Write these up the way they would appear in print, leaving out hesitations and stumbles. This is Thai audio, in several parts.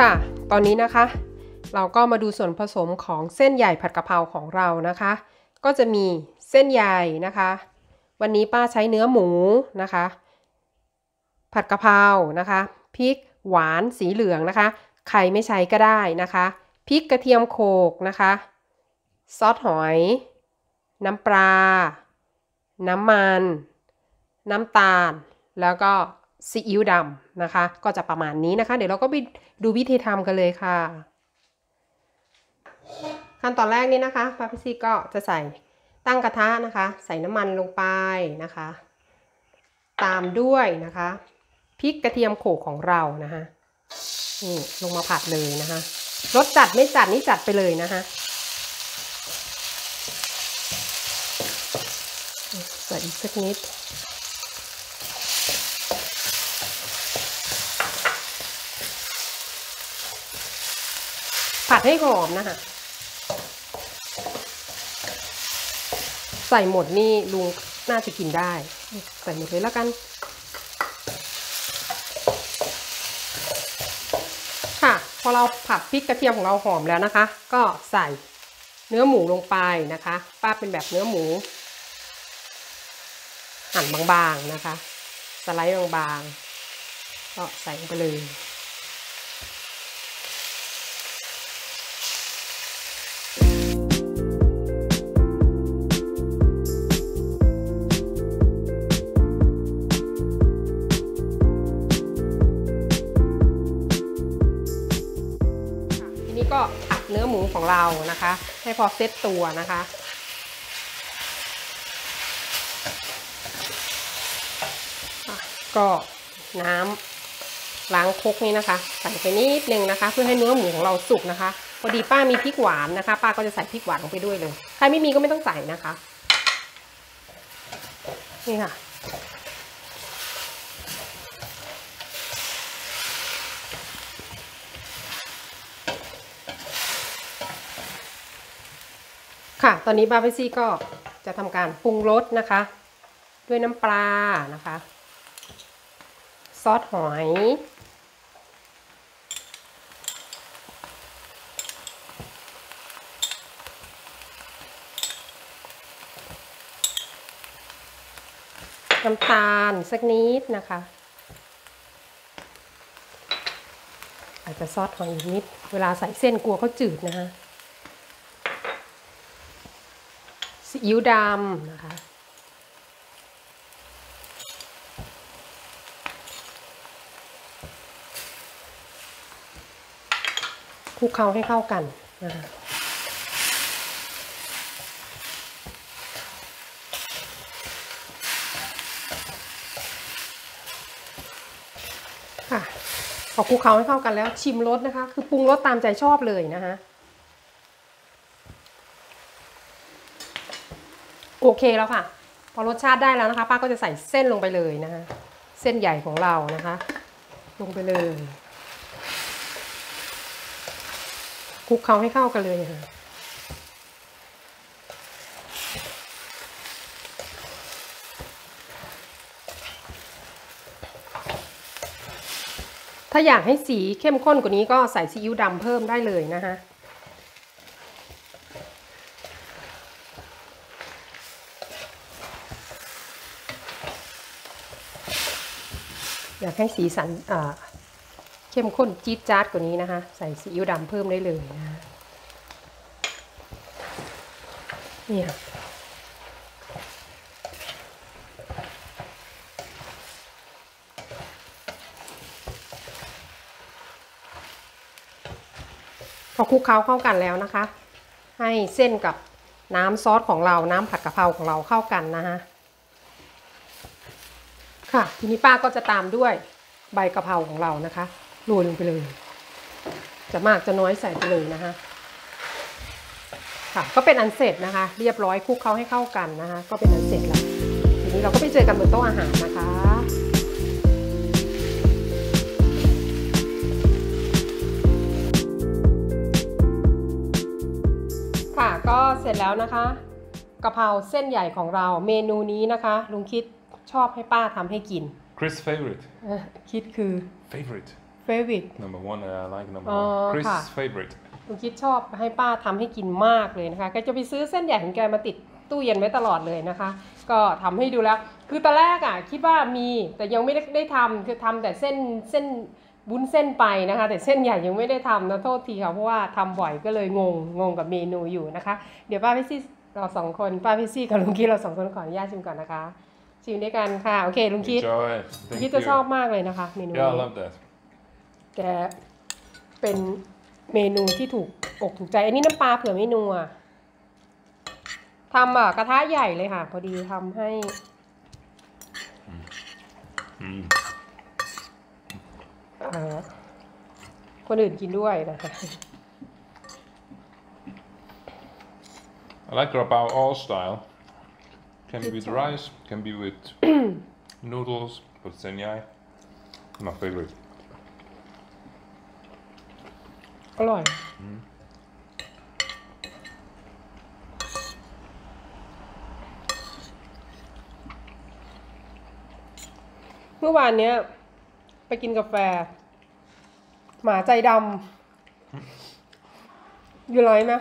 ค่ะตอนนี้นะคะเราก็มาดูส่วนผสมของเส้นใหญ่ผัดกะเพราของเรานะคะก็จะมีเส้นใหญ่นะคะวันนี้ป้าใช้เนื้อหมูนะคะผัดกะเพรานะคะพริกหวานสีเหลืองนะคะใครไม่ใช้ก็ได้นะคะพริกกระเทียมโขกนะคะซอสหอยน้ำปลาน้ำมันน้ำตาลแล้วก็ซีอิ๊วดำนะคะก็จะประมาณนี้นะคะเดี๋ยวเราก็ไปดูวิธีทำกันเลยค่ะขั้นตอนแรกนี้นะคะป้าพิซี่ก็จะใส่ตั้งกระทะนะคะใส่น้ำมันลงไปนะคะตามด้วยนะคะพริกกระเทียมโขกของเรานะคะนี่ลงมาผัดเลยนะคะรสจัดไม่จัดนี่จัดไปเลยนะคะใส่อีกสักนิดผัดให้หอมนะคะใส่หมดนี่ลุงน่าจะกินได้ใส่หมดเลยแล้วกันค่ะพอเราผัดพริกกระเทียมของเราหอมแล้วนะคะก็ใส่เนื้อหมูลงไปนะคะป้าเป็นแบบเนื้อหมูหั่นบางๆนะคะสไลด์บางๆก็ใส่ลงไปเลยก็ผัดเนื้อหมูของเรานะคะให้พอเซตตัวนะคะก็น้ำล้างครกนี่นะคะใส่ไปนิดนึงนะคะเพื่อให้เนื้อหมูของเราสุกนะคะพอดีป้ามีพริกหวานนะคะป้าก็จะใส่พริกหวานลงไปด้วยเลยใครไม่มีก็ไม่ต้องใส่นะคะนี่ค่ะค่ะตอนนี้ป้าพิซี่ก็จะทำการปรุงรสนะคะด้วยน้ำปลานะคะซอสหอยน้ำตาลสักนิดนะคะอาจจะซอสหอยอีกนิดเวลาใส่เส้นกลัวเขาจืดนะคะซีอิ๊วดำนะคะคลุกเคล้าให้เข้ากันนะคะค่ะพอคลุกเคล้าให้เข้ากันแล้วชิมรสนะคะคือปรุงรสตามใจชอบเลยนะคะโอเคแล้วค่ะพอรสชาติได้แล้วนะคะป้าก็จะใส่เส้นลงไปเลยนะคะเส้นใหญ่ของเรานะคะลงไปเลยคลุกเคล้าให้เข้ากันเลยค่ะถ้าอยากให้สีเข้มข้นกว่านี้ก็ใส่ซีอิ๊วดำเพิ่มได้เลยนะคะอยากให้สีสันเข้มข้นจี๊ดจ๊าดกว่านี้นะคะใส่ซีอิ๊วดำเพิ่มได้เลยนะเนี่ยพอคลุกเคล้าเข้ากันแล้วนะคะให้เส้นกับน้ำซอสของเราน้ำผัดกะเพราของเราเข้ากันนะคะค่ะทีนี้ป้าก็จะตามด้วยใบกะเพราของเรานะคะโรยลงไปเลยจะมากจะน้อยใส่ไปเลยนะคะค่ะก็เป็นอันเสร็จนะคะเรียบร้อยคลุกเคล้าให้เข้ากันนะคะก็เป็นอันเสร็จแล้วทีนี้เราก็ไปเจอกันบนโต๊ะอาหารนะคะค่ะก็เสร็จแล้วนะคะกะเพราเส้นใหญ่ของเราเมนูนี้นะคะลุงคิดชอบให้ป้าทำให้กิน Chris favorite คิดคือ favorite favorite number one I like number one Chris favorite ลุงคิดชอบให้ป้าทำให้กินมากเลยนะคะแกจะไปซื้อเส้นใหญ่ของแกมาติดตู้เย็นไว้ตลอดเลยนะคะก็ทำให้ดูแล้วคือตอนแรกอ่ะคิดว่ามีแต่ยังไม่ได้ทำคือทำแต่เส้นบุ้นเส้นไปนะคะแต่เส้นใหญ่ยังไม่ได้ทำนะโทษทีค่ะเพราะว่าทำบ่อยก็เลยงงกับเมนูอยู่นะคะเดี๋ยวป้าพี่ซี่เราสองคนป้าพี่ซี่กับลุงคิดเราสองคนขออนุญาตชิมก่อนนะคะชิมด้วยกันค่ะโอเคลุงคิดจะชอบมากเลยนะคะเมนูนี้แกเป็นเมนูที่ถูกอกถูกใจอันนี้น้ำปลาเผื่อเมนูอ่ะทำกระทะใหญ่เลยค่ะพอดีทำให้คนอื่นกินด้วยนะคะ I like grapao all style can be with rice can be with noodles but senyai my favorite อร่อยเมื่อวานเนี้ยไปกินกาแฟหมาใจดำอยู่ร้อยไหม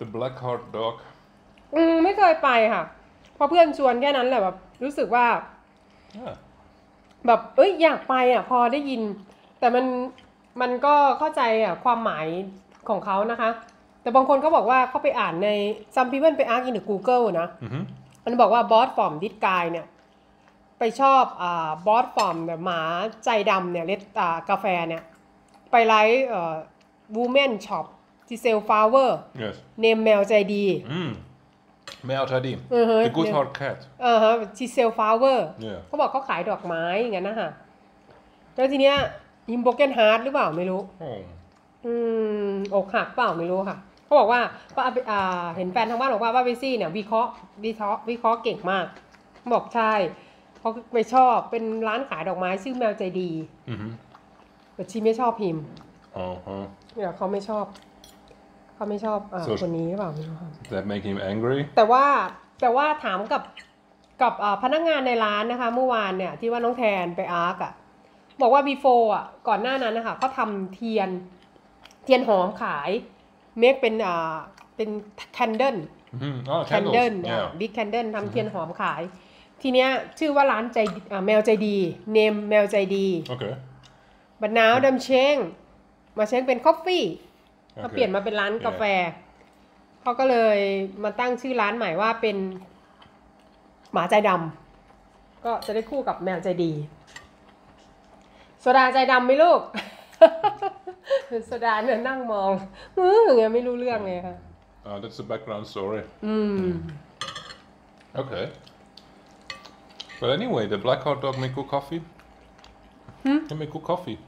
The Black Heart Dog ไม่เคยไปค่ะพอเพื่อนชวนแค่นั้นแหละแบบรู้สึกว่า แบบอยากไปอ่ะพอได้ยินแต่มันก็เข้าใจอ่ะความหมายของเขานะคะแต่บางคนเขาบอกว่าเขาไปอ่านใน Some people ไปอ่านใน Google นะ มันบอกว่า Bought from this guy เนี่ยไปชอบบอสฟอร์มแบบหมาใจดำเนี่ยเล็ดกาแฟเนี่ยไปไลฟ์วูแมนช็อปที่เซลฟลาวเวอร์เนมแมวใจดีแมวใจดี The Good Heart Cat ที่เซลฟลาวเวอร์เขาบอกเขาขายดอกไม้อย่างนั้นนะฮะแล้วทีเนี้ยยิมโบเกนฮาร์ดหรือเปล่าไม่รู้อกหักเปล่าไม่รู้ค่ะเขาบอกว่าป้าเห็นแฟนทางบ้านบอกว่าเบซี่เนี่ยวิเคราะห์เก่งมากบอกใช่เขาไปชอบเป็นร้านขายดอกไม้ชื่อแมวใจดีแต่ชีไม่ชอบพิมพ์เนี่ยเขาไม่ชอบคนนี้เปล่า That make him angry แต่ว่าถามกับพนักงานในร้านนะคะเมื่อวานเนี่ยที่ว่าน้องแทนไปอาร์กอ่ะบอกว่า before อ่ะก่อนหน้านั้นนะคะเขาทำเทียนหอมขายเมคเป็นแคนเดิลบิ๊กแคนเดิลทำเทียนหอมขายทีเนี้ยชื่อว่าร้านใจแมวใจดีเนมแมวใจดีโอเคบัดนาวดำเชงมาเชงเป็นคอฟฟี่เขาเปลี่ยนมาเป็นร้านกาแฟเขาก็เลยมาตั้งชื่อร้านใหม่ว่าเป็นหมาใจดำก็จะได้คู่กับแมวใจดีโซดาใจดำไหมลูกโซดาเนี่ยนั่งมองอย่างเงี้ยไม่รู้เรื่องไงค่ะthat's the background story okay But anyway, the black hot dog make good coffee. He make good coffee.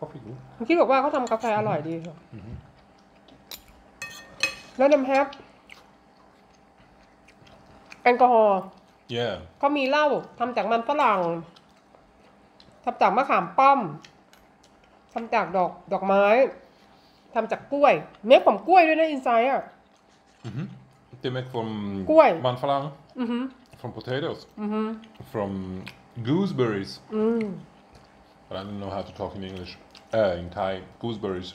Coffee good. ผมคิดบอกว่าเขาทำกาแฟอร่อยดีค่ะ แล้วน้ำแฮปแอลกอฮอล์ Yeah. เขามีเหล้าทำจากมันฝรั่งทำจากมะขามป้อมทำจากดอกไม้ทำจากกล้วยเมคผมกล้วยด้วยนะอินไซด์อ่ะ They make from กล้วยมันฝรั่งFrom potatoes, from gooseberries. But I don't know how to talk in English. In Thai, gooseberries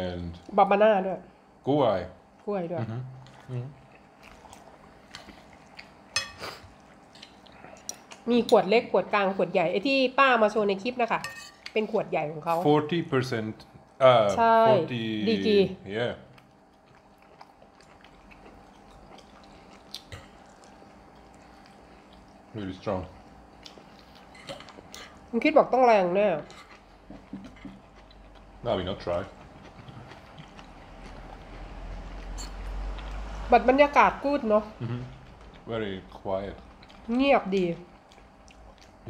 and. Banana ด้วย กล้วยด้วย มีขวดเล็กขวดกลางขวดใหญ่ไอ้ที่ป้ามาโชว์ในคลิปนะคะเป็นขวดใหญ่ของเขา 40% ใช่ดีกี Yeah.Really strong ผมคิดบอกต้องแรงแน่ No we not try บัดบรรยากาศกูดเนาะ Very quiet เงียบดี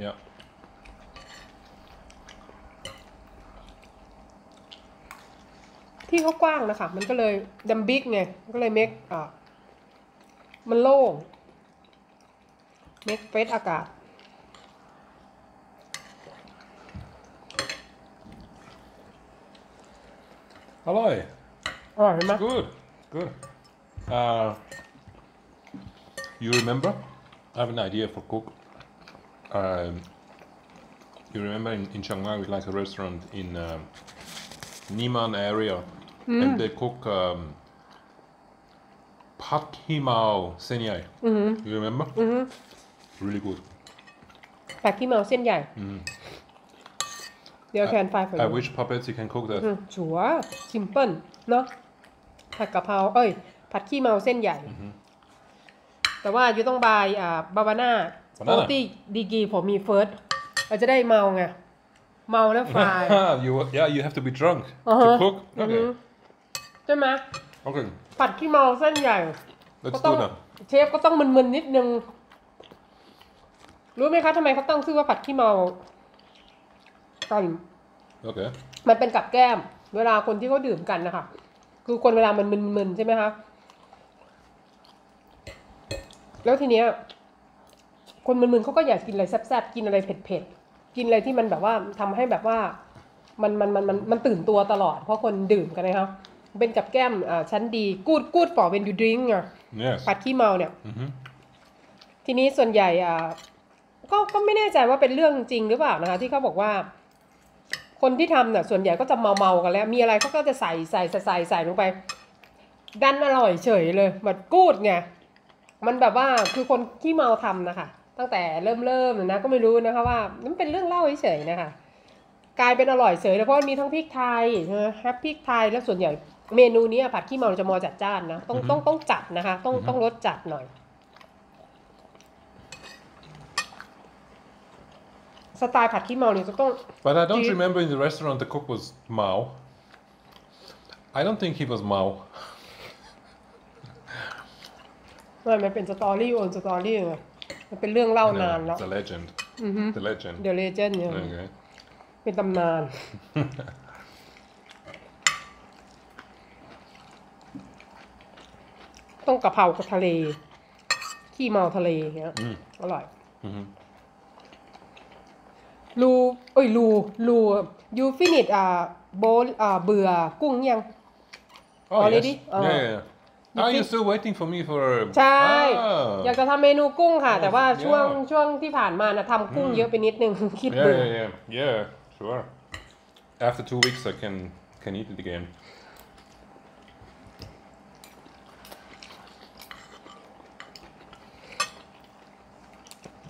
Yeahที่เขากว้างนะคะมันก็เลยดัมบิ๊กไงมันก็เลยเมคมันโล่งเมคเฟสอากาศอร่อยเห็นไหม good you remember I have an idea for cook You remember in Chiang Mai we like a restaurant in Niman area, and they cook Pak Himao Senyai. You remember? Really good. Pak Himao Senyai. You can find for you. I wish puppets you can cook that. Sure, simple, no? ผัดกะเพรา ผัดขี้เมาเส้นใหญ่ แต่ว่า you ต้อง buy บาวาน่า 40 ดีกรี for me first เราจะได้เมาไง เมาแล้วฟาย yeah you have to be drunk to cook ใช่ไหม okay ผัดขี้เมาเส้นใหญ่ เชฟก็ต้อง มึนๆนิดนึง รู้ไหมคะ ทำไมเขาตั้งชื่อว่าผัดขี้เมา ตอน okay มันเป็นกับแก้ม เวลาคนที่เขาดื่มกันนะคะ คือคนเวลามันมึนๆใช่ไหมคะแล้วทีเนี้ยคนมึนๆเขาก็อยากกินอะไรแซ่บๆกินอะไรเผ็ดๆกินอะไรที่มันแบบว่าทำให้แบบว่ามันตื่นตัวตลอดเพราะคนดื่มกันนะครับเป็นกับแก้มชั้นดีกูดกูด for when you drink ผัดขี้เมาเนี่ย ทีนี้ส่วนใหญ่ก็ไม่แน่ใจว่าเป็นเรื่องจริงหรือเปล่านะคะที่เขาบอกว่า คนที่ทำน่ะส่วนใหญ่ก็จะเมาๆกันแล้วมีอะไรก็จะใส่ลงไปดันอร่อยเฉยเลยแบบกูดไงมันแบบว่าคือคนขี้เมาทำนะคะตั้งแต่เริ่มๆนะก็ไม่รู้นะคะว่ามันเป็นเรื่องเล่าเฉยนะค่ะกลายเป็นอร่อยเฉยเลยเพราะมีทั้งพริกไทยใช่ไหมพริกไทยแล้วส่วนใหญ่เมนูนี้ผัดขี้เมาจะมอจัดจ้านนะต้องจัดนะคะ สไตล์ผัดขี้เมาเนี่ยจะต้อง But I don't remember in the restaurant the cook was Mao. I don't think he was Mao. มันเป็นสตอรี่มันเป็นเรื่องเล่านานแล้ว The legend. The legend. The legend เนี่ยเป็นตำนาน ต้องกะเพรากับทะเลขี้เมาทะเลอย่างเงี้ยอร่อย ลู finish เบื่อกุ้งยัง already Are you still waiting for me for ใช่อยากจะทำเมนูกุ้งค่ะแต่ว่าช่วงที่ผ่านมานะทำกุ้งเยอะไปนิดนึงคิดเบื่อ Yeah sure After 2 weeks I can eat it again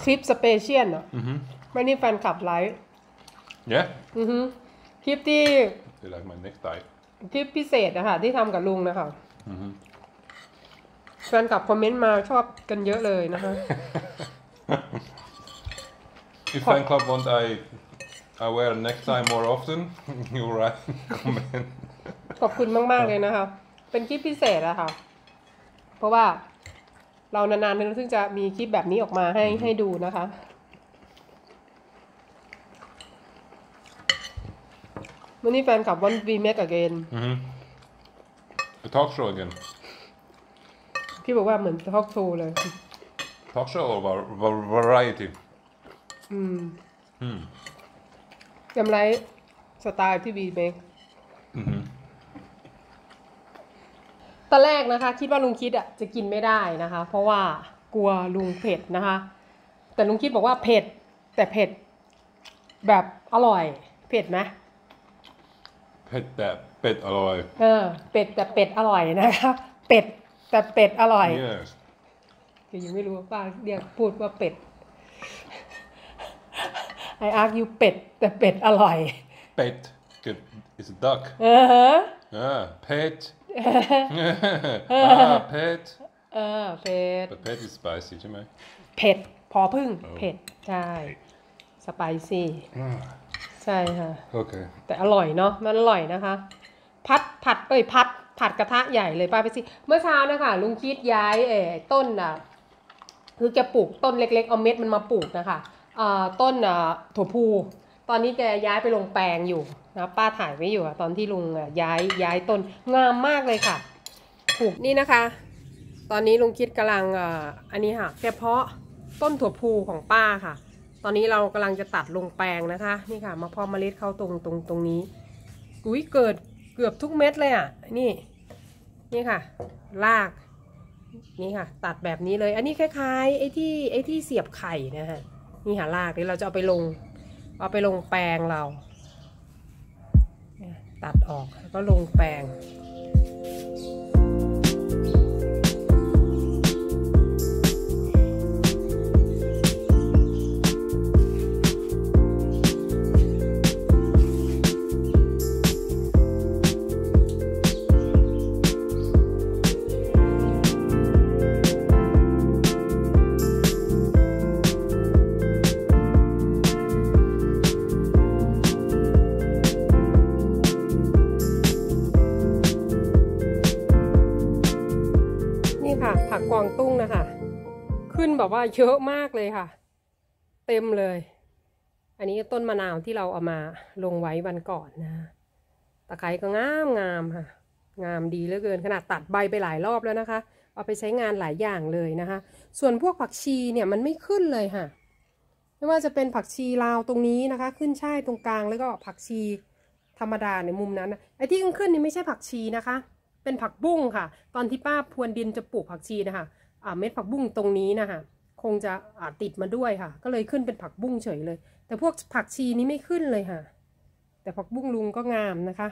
คลิปสเปเชียลเนอะ ไม่นี่แฟนคลับไลฟ์ yeah คลิปที่ They like my next diet คลิปพิเศษนะคะที่ทำกับลุงนะคะ แฟนคลับคอมเมนต์มาชอบกันเยอะเลยนะคะ If fan club want I wear next time more often you write comment ขอบคุณมากๆเลยนะคะเป็นคลิปพิเศษนะคะเพราะว่าเรานานๆนึงซึ่งจะมีคลิปแบบนี้ออกมาให้ดูนะคะ วันนี้แฟนคลับ want we meet again talk show again พี่บอกว่าเหมือน talk show เลย talk show or variety จำไรสไตล์ที่ we make ตอนแรกนะคะคิดว่าลุงคิดจะกินไม่ได้นะคะเพราะว่ากลัวลุงเผ็ดนะคะแต่ลุงคิดบอกว่าเผ็ดแต่เผ็ดแบบอร่อยเผ็ดไหม เป็ดแต่เป็ดอร่อย เป็ดแต่เป็ดอร่อยนะครับ เป็ดแต่เป็ดอร่อย Yes ยังไม่รู้ว่าป้าเรียกพูดว่าเป็ด I argue เป็ดแต่เป็ดอร่อย เป็ด is a duck เป็ด เป็ด เป็ด But pet is spicy ใช่ไหม เผ็ดพอพึ่ง เผ็ด ใช่ spicy ใช่ค่ะโอเคแต่อร่อยเนาะมันอร่อยนะคะพัดไปพัดกระทะใหญ่เลยป้าไปสิเมื่อเช้านะคะลุงคิดย้ายต้นคือแกปลูกต้นเล็กๆเอาเม็ดมันมาปลูกนะคะต้นถั่วพูตอนนี้แกย้ายไปลงแปลงอยู่นะป้าถ่ายไว้อยู่ตอนที่ลุงย้ายต้นงามมากเลยค่ะปลูกนี่นะคะตอนนี้ลุงคิดกำลังอันนี้ค่ะแค่เพาะต้นถั่วพูของป้าค่ะ ตอนนี้เรากำลังจะตัดลงแปลงนะคะนี่ค่ะมาพอเมล็ดเข้าตรงนี้อุ้ยเกิดเกือบทุกเม็ดเลยอ่ะนี่ค่ะรากนี่ค่ะตัดแบบนี้เลยอันนี้คล้ายๆไอ้ที่เสียบไข่นะคะนี่ค่ะรากนี่เราจะเอาไปลง เอาไปลงแปลงเราตัดออกแล้วก็ลงแปลงผักกวางตุ้งนะคะขึ้นแบบว่าเยอะมากเลยค่ะเต็มเลยอันนี้ต้นมะนาวที่เราเอามาลงไว้วันก่อนนะตะไคร้ก็งามงามค่ะงามดีเหลือเกินขนาดตัดใบไปหลายรอบแล้วนะคะเอาไปใช้งานหลายอย่างเลยนะคะส่วนพวกผักชีเนี่ยมันไม่ขึ้นเลยค่ะไม่ว่าจะเป็นผักชีลาวตรงนี้นะคะขึ้นช่ายตรงกลางแล้วก็ผักชีธรรมดาในมุมนั้นไอ้ที่ขึ้นนี่ไม่ใช่ผักชีนะคะเป็นผักบุ้งค่ะตอนที่ป้าพรวนดินจะปลูกผักชีนะคะเม็ดผักบุ้งตรงนี้นะคะคงจะติดมาด้วยค่ะก็เลยขึ้นเป็นผักบุ้งเฉยเลยแต่พวกผักชีนี้ไม่ขึ้นเลยค่ะแต่ผักบุ้งลุงก็งามนะคะ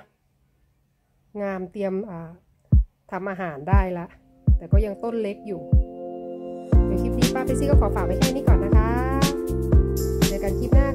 งามเตรียมทำอาหารได้ละแต่ก็ยังต้นเล็กอยู่เดี๋ยวคลิปนี้ป้าไปซี่ก็ขอฝากไว้แค่นี้ก่อนนะคะเจอกันคลิปหน้า